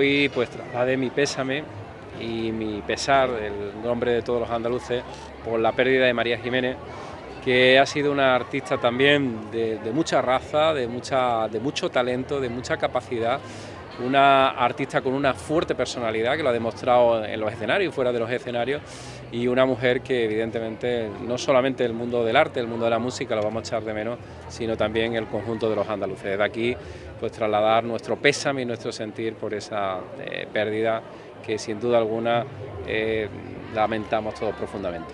hoy pues trasladé mi pésame y mi pesar, el nombre de todos los andaluces, por la pérdida de María Jiménez, que ha sido una artista también de mucha raza, de mucho talento, de mucha capacidad, una artista con una fuerte personalidad que lo ha demostrado en los escenarios y fuera de los escenarios, y una mujer que evidentemente no solamente el mundo del arte, el mundo de la música lo vamos a echar de menos, sino también el conjunto de los andaluces. De aquí pues trasladar nuestro pésame y nuestro sentir por esa pérdida que sin duda alguna lamentamos todos profundamente.